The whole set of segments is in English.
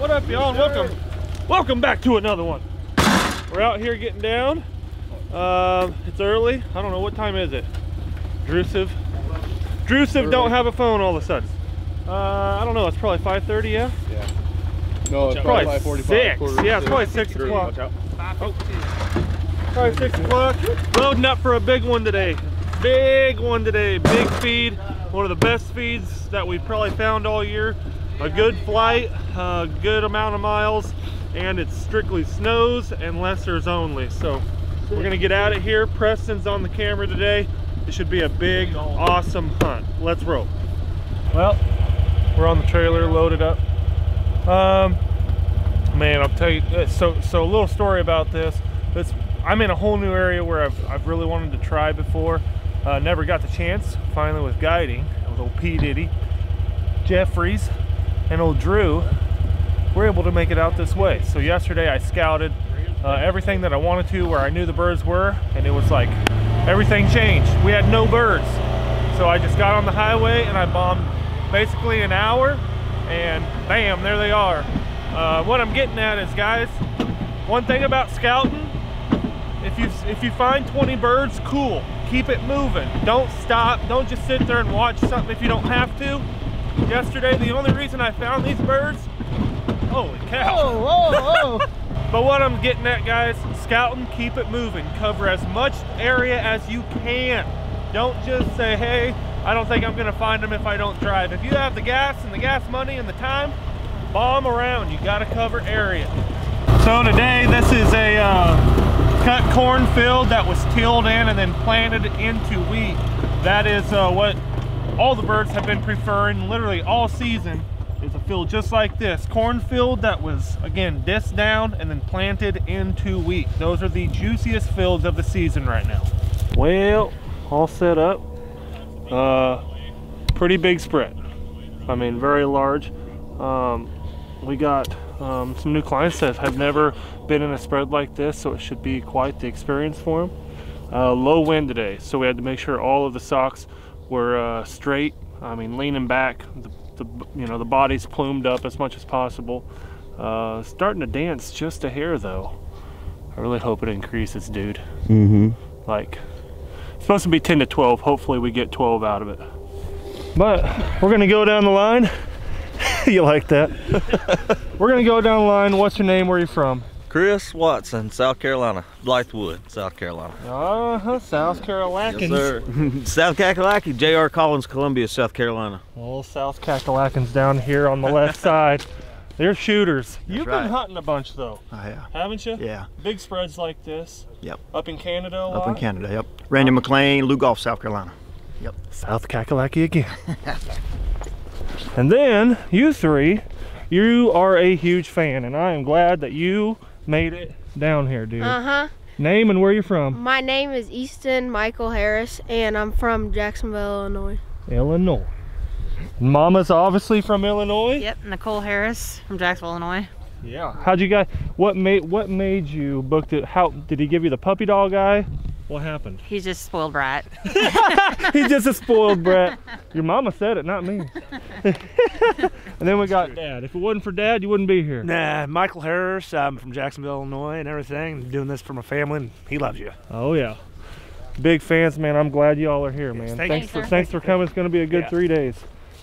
What up, y'all? Welcome. Welcome back to another one. We're out here getting down. It's early. I don't know, what time is it? Drusive. Drusive don't have a phone all of a sudden. I don't know, it's probably 5:30, yeah? Yeah. No, it's probably 5:45. Yeah, it's probably 6 o'clock. Probably 6 o'clock. Loading up for a big one today. Big one today. Big feed. One of the best feeds that we've probably found all year. A good flight, a good amount of miles, and it strictly snows and lessers only. So we're gonna get out of here. Preston's on the camera today. It should be a big, awesome hunt. Let's roll. Well, we're on the trailer, loaded up. Man, I'll tell you, so a little story about this. I'm in a whole new area where I've really wanted to try before. Never got the chance, finally with guiding. It was old P. Diddy, Jeffrey's, and old Drew. We're able to make it out this way. So yesterday I scouted everything that I wanted to where I knew the birds were, and it was like everything changed. We had no birds. So I just got on the highway and I bombed basically an hour, and bam, there they are. What I'm getting at is, guys, one thing about scouting, if you find 20 birds, cool, keep it moving. Don't stop, don't just sit there and watch something if you don't have to. Yesterday, the only reason I found these birds, holy cow. Oh. But what I'm getting at, guys, scouting, keep it moving. Cover as much area as you can. Don't just say, hey, I don't think I'm gonna find them if I don't drive. If you have the gas and the gas money and the time, bomb around, you gotta cover area. So today, this is a cut cornfield that was tilled in and then planted into wheat. That is what all the birds have been preferring literally all season, is a field just like this. Cornfield that was, again, disced down and then planted into wheat. Those are the juiciest fields of the season right now. Well, all set up. Pretty big spread. I mean, very large. We got some new clients that have never been in a spread like this, so it should be quite the experience for them. Low wind today, so we had to make sure all of the socks were straight. I mean, leaning back, the body's plumed up as much as possible. Starting to dance just a hair though. I really hope it increases, dude. Mm-hmm. Like, it's supposed to be 10 to 12. Hopefully we get 12 out of it. But we're gonna go down the line. You like that? We're gonna go down the line. What's your name? Where are you from? Chris Watson, South Carolina. Blythewood, South Carolina. Uh-huh, South Carolacans. Yes, sir. South Kakalaki, JR Collins, Columbia, South Carolina. Well, South Kakalakans down here on the left side. They're shooters. That's You've right. been hunting a bunch, though. Oh, yeah. Haven't you? Yeah. Big spreads like this. Yep. Up in Canada a lot? Up in Canada, yep. Randy McLean, Lugolf, South Carolina. Yep. South Kakalaki again. And then, you three, you are a huge fan, and I am glad that you made it down here, dude. Uh-huh. Name and where you're from? My name is Easton Michael Harris, and I'm from Jacksonville, Illinois. Illinois. Mama's obviously from Illinois. Yep, Nicole Harris from Jacksonville, Illinois. Yeah. How'd you guys? What made you book the? How did he give you the puppy dog guy? What happened? He's just a spoiled brat. He's just a spoiled brat. Your mama said it, not me. And then we got Dad. If it wasn't for Dad, you wouldn't be here. Nah, Michael Harris. I'm from Jacksonville, Illinois, and everything. I'm doing this for my family, and he loves you. Oh yeah, big fans, man. I'm glad y'all are here, man. Yes, thanks for coming. It's gonna be a good 3 days.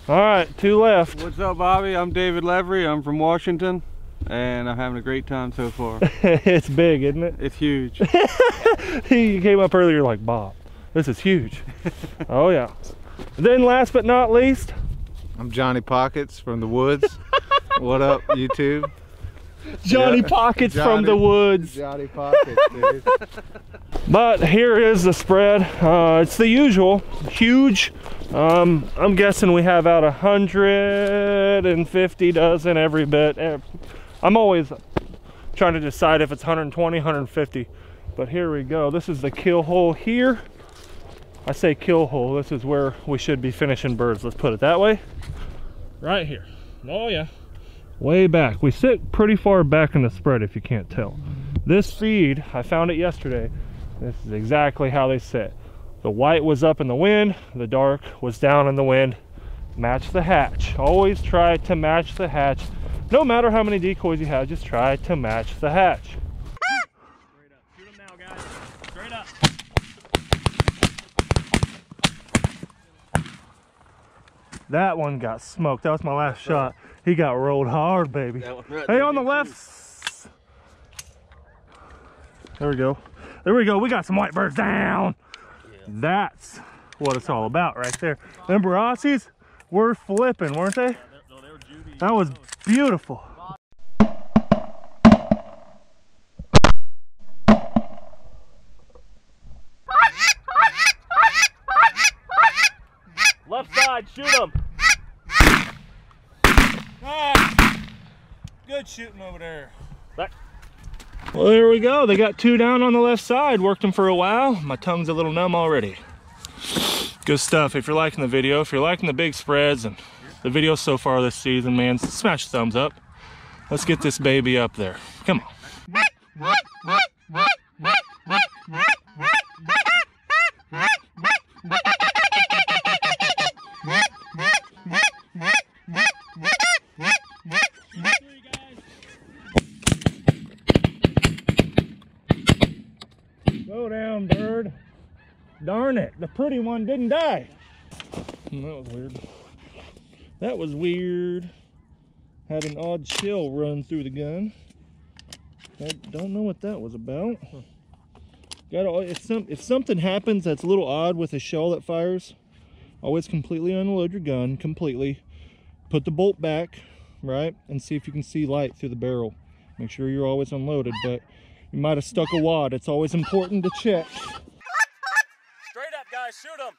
All right, two left. What's up, Bobby? I'm David Levery. I'm from Washington, and I'm having a great time so far. It's big, isn't it? It's huge. You came up earlier like, Bob, this is huge. Oh yeah. Then last but not least, I'm Johnny Pockets from the woods. What up, YouTube? Johnny Pockets from the woods. Johnny Pockets, dude. But here is the spread. It's the usual, huge. I'm guessing we have out 150 dozen every bit. I'm always trying to decide if it's 120, 150. But here we go. This is the kill hole here. I say kill hole, this is where we should be finishing birds, let's put it that way. Right here. Oh yeah. Way back. We sit pretty far back in the spread if you can't tell. This feed, I found it yesterday, this is exactly how they sit. The white was up in the wind, the dark was down in the wind. Match the hatch. Always try to match the hatch. No matter how many decoys you have, just try to match the hatch. Straight up. Shoot him now, guys. Straight up. That one got smoked. That was my last shot. He got rolled hard, baby. Hey, on the left. There we go. There we go. We got some white birds down. Yeah. That's what it's all about right there. Them Barassies were flipping, weren't they? No, they were juvie. That was beautiful. Left side, shoot him. Nice. Good shooting over there. Back. Well, there we go. They got two down on the left side. Worked them for a while. My tongue's a little numb already. Good stuff. If you're liking the video, if you're liking the big spreads and the videos so far this season, man, smash thumbs up. Let's get this baby up there. Come on. Darn it, the pretty one didn't die. That was weird. That was weird. Had an odd chill run through the gun. I don't know what that was about. If something happens that's a little odd with a shell that fires, always completely unload your gun, completely. Put the bolt back, right? And see if you can see light through the barrel. Make sure you're always unloaded, but you might have stuck a wad. It's always important to check. Shoot him.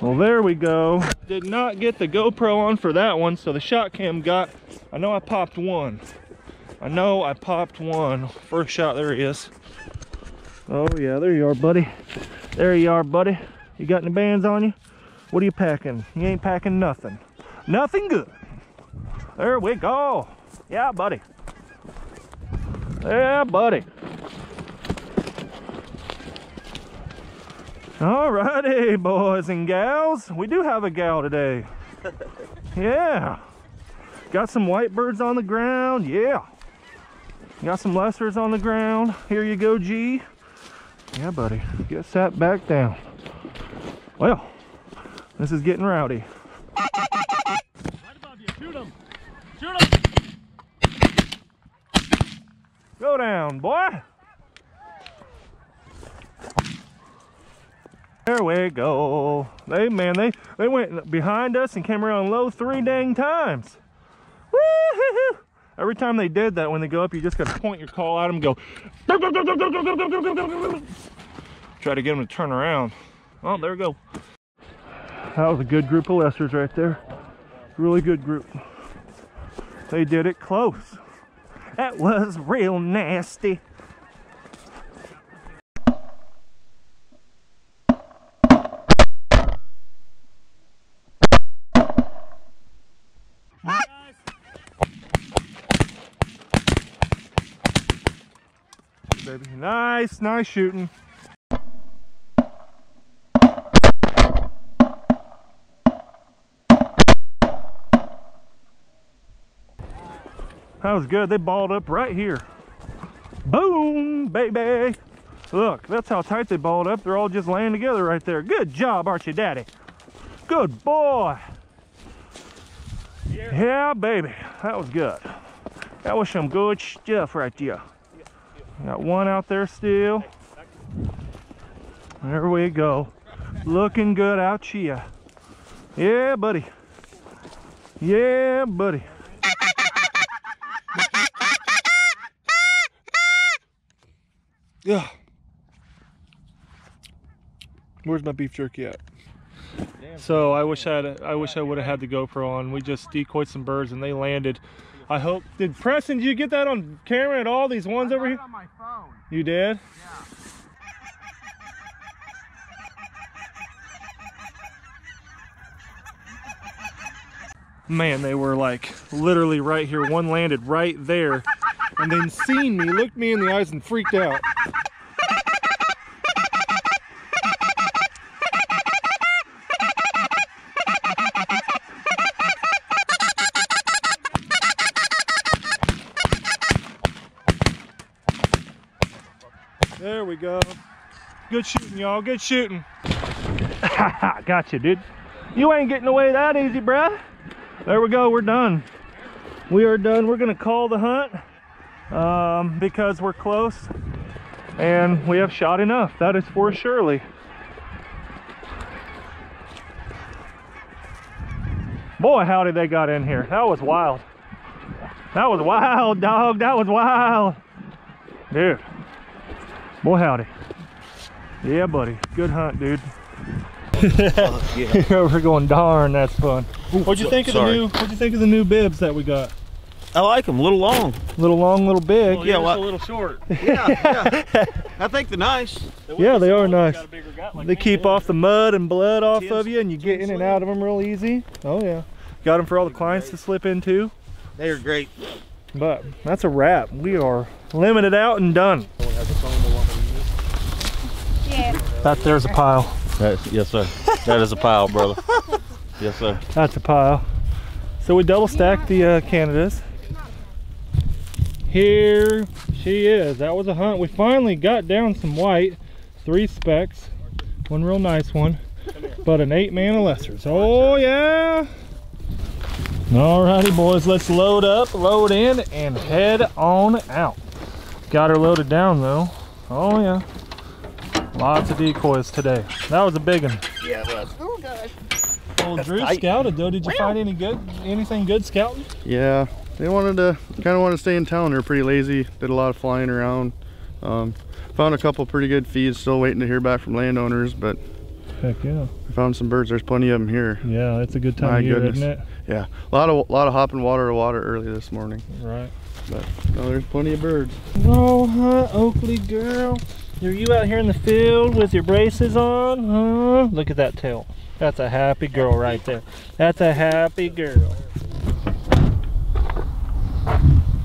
Well, there we go. Did not get the GoPro on for that one, so the shot cam got. I know I popped one. I know I popped one. First shot, there he is. Oh yeah, there you are, buddy. There you are, buddy. You got any bands on you? What are you packing? You ain't packing nothing. Nothing good. There we go. Yeah, buddy. Yeah, buddy. Alrighty, boys and gals. We do have a gal today. Yeah. Got some white birds on the ground. Yeah. Got some lessers on the ground. Here you go, G. Yeah, buddy. Get sat back down. Well. This is getting rowdy. Right above you. Shoot him. Shoot him. Go down, boy. There we go. They went behind us and came around low 3 dang times. Woo-hoo-hoo. Every time they did that, when they go up, you just gotta point your call at them and go. Try to get them to turn around. Oh, there we go. That was a good group of lessers right there. Really good group. They did it close. That was real nasty. Baby, nice, nice shooting. That was good. They balled up right here. Boom, baby. Look, that's how tight they balled up. They're all just laying together right there. Good job, Archie Daddy. Good boy. Yeah, yeah baby. That was good. That was some good stuff right there. Got one out there still. There we go. Looking good out here. Yeah, buddy. Yeah, buddy. Yeah. Where's my beef jerky at? Damn. So I wish I would have had the GoPro on. We just decoyed some birds and they landed. I hope. Did Preston? Did you get that on camera at all? These ones over here. On my phone. You did? Yeah. Man, they were like literally right here. One landed right there. and then seen me, looked me in the eyes, and freaked out. There we go. Good shooting, y'all. Good shooting. Gotcha, dude. You ain't getting away that easy, bruh. There we go. We're done. We are done. We're going to call the hunt because we're close and we have shot enough. That is for surely. Boy, howdy they got in here. That was wild. That was wild, dog. That was wild. Dude. Boy, howdy. Yeah, buddy. Good hunt, dude. We're going, darn, that's fun. What'd you think of the new bibs that we got? I like them. Little long. Little long, little big. Well, yeah, well, a little short. Yeah, yeah. I think they're nice. Yeah, they are nice. Like they keep off the mud and blood off of you, and you get in and out of them real easy. Oh, yeah. Got them for all the clients to slip into. They are great. But that's a wrap. We are limited out and done. Yeah. That there's a pile. Yes, sir. That is a pile, brother. Yes, sir. That's a pile. So we double stacked the Canadas. Here she is. That was a hunt. We finally got down some white. 3 specks. One real nice one. But an 8-man of lessers. Oh, yeah. Alrighty, boys. Let's load up, load in, and head on out. Got her loaded down, though. Oh, yeah. Lots of decoys today. That was a big one. Yeah, it was. Oh, God. Well, Drew scouted, though. Did you find anything good scouting? Yeah. They kind of wanted to stay in town. They were pretty lazy. Did a lot of flying around. Found a couple pretty good feeds. Still waiting to hear back from landowners, but... Heck, yeah. We found some birds. There's plenty of them here. Yeah, it's a good time of year, isn't it? Yeah. A lot of hopping water to water early this morning. Right. But, no, there's plenty of birds. Oh, hi, Oakley girl. Are you out here in the field with your braces on? Huh? Look at that tail. That's a happy girl right there. That's a happy girl.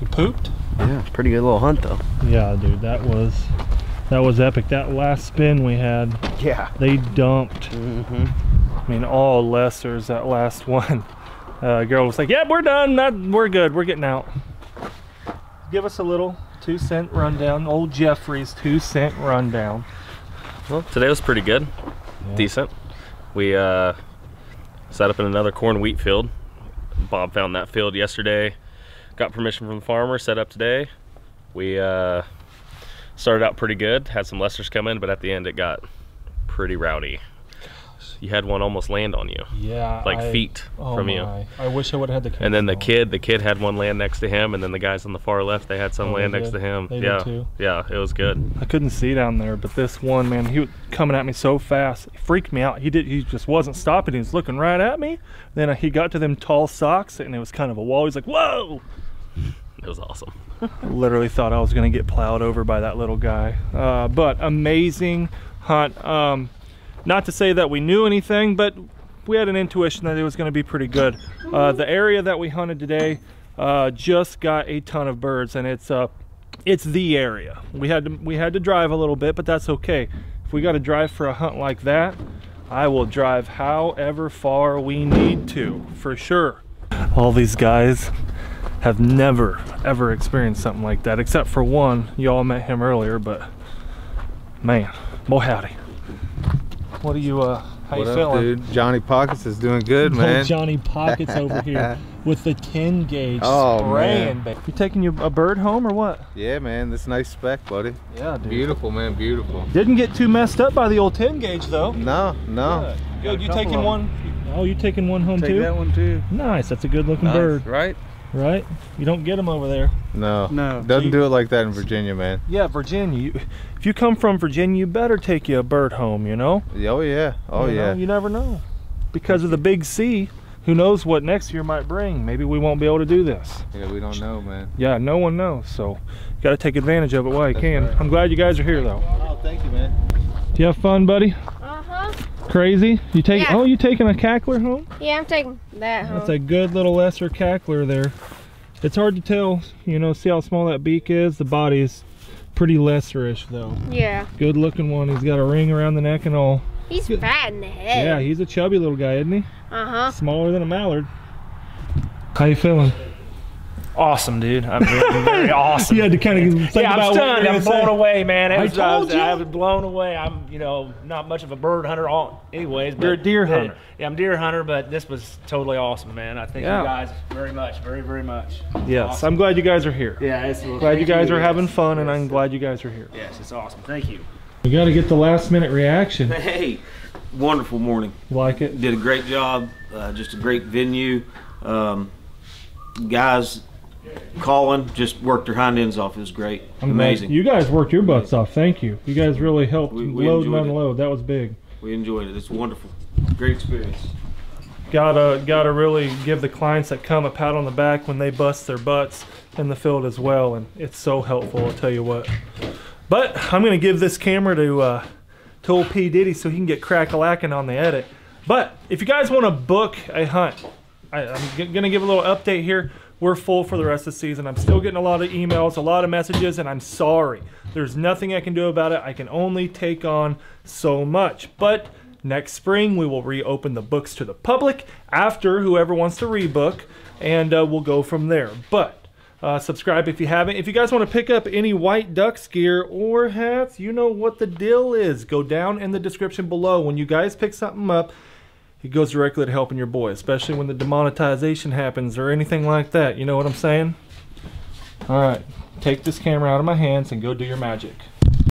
You pooped? Yeah, pretty good little hunt though. Yeah, dude, that was epic. That last spin we had. Yeah. They dumped. Mm-hmm. I mean, all lessers. That last one. Girl was like, "Yeah, we're done. We're good. We're getting out." Give us a little. 2-cent rundown, old Jeffrey's 2-cent rundown. Well, today was pretty good, yeah. Decent. We set up in another corn wheat field. Bob found that field yesterday, got permission from the farmer, set up today. We started out pretty good, had some lessers come in, but at the end it got pretty rowdy. You had one almost land on you. Yeah. Like feet from you. I wish I would have had the camera. And then the kid had one land next to him, and then the guys on the far left, they had some land next to him. They did too. Yeah, it was good. I couldn't see down there, but this one, man, he was coming at me so fast. It freaked me out. He just wasn't stopping. He was looking right at me. Then he got to them tall socks, and it was kind of a wall. He's like, whoa! It was awesome. Literally thought I was going to get plowed over by that little guy. But amazing hunt. Not to say that we knew anything, but we had an intuition that it was going to be pretty good. The area that we hunted today just got a ton of birds, and it's the area. We had to drive a little bit, but that's okay. If we got to drive for a hunt like that, I will drive however far we need to, for sure. All these guys have never, ever experienced something like that, except for one. Y'all met him earlier, but man, boy howdy. What are you, how you feeling? Dude? Johnny Pockets is doing good, man. Johnny Pockets over here with the 10 gauge spraying. Man. You taking a bird home or what? Yeah, man, this nice speck, buddy. Yeah, dude. Beautiful, man, beautiful. Didn't get too messed up by the old 10 gauge though. No, no. Good. You taking one? Oh, you taking one home too? Take that one too. Nice, that's a good looking bird. Right? Right? You don't get them over there. No. No. Doesn't do it like that in Virginia, man. Yeah, Virginia. If you come from Virginia, you better take you a bird home, you know? Oh, yeah. Oh, yeah. You never know. Because of the big C, who knows what next year might bring. Maybe we won't be able to do this. Yeah, we don't know, man. Yeah, no one knows. So, you got to take advantage of it while you can. Right. I'm glad you guys are here, though. Oh, thank you, man. Do you have fun, buddy? Uh-huh. Crazy? You take? Yeah. Oh, you taking a cackler home? Yeah, I'm taking that home. That's a good little lesser cackler there. It's hard to tell, you know, see how small that beak is? The body is pretty lesserish though. Yeah. Good looking one. He's got a ring around the neck and all. He's fat in the head. Yeah, he's a chubby little guy, isn't he? Uh-huh. Smaller than a mallard. How you feeling? Awesome, dude. I'm very awesome. You had to kind of think about what you were saying. I'm blown away, man. I was blown away. I'm, you know, not much of a bird hunter anyways. But you're a deer hunter. Yeah, I'm a deer hunter, but this was totally awesome, man. I thank you guys very much, very, very much. Yes, awesome. I'm glad you guys are here. Yeah, it's glad you guys are having fun, and I'm glad you guys are here. Yes, it's awesome. Thank you. We got to get the last minute reaction. Hey, wonderful morning. Like it? Did a great job. Just a great venue. Guys calling, just worked their hind ends off. It was great. Amazing. You guys worked your butts off. Thank you. You guys really helped load and unload. That was big. We enjoyed it. It's wonderful. Great experience. Gotta really give the clients that come a pat on the back when they bust their butts in the field as well, and it's so helpful, I'll tell you what. But I'm gonna give this camera to old P. Diddy so he can get crack-a-lacking on the edit. But if you guys want to book a hunt, I'm gonna give a little update here. We're full for the rest of the season. I'm still getting a lot of emails, a lot of messages, and I'm sorry. There's nothing I can do about it. I can only take on so much. But next spring, we will reopen the books to the public after whoever wants to rebook, and we'll go from there. But subscribe if you haven't. If you guys want to pick up any White Ducks gear or hats, you know what the deal is. Go down in the description below. When you guys pick something up, it goes directly to helping your boy, especially when the demonetization happens or anything like that. You know what I'm saying? All right, take this camera out of my hands and go do your magic.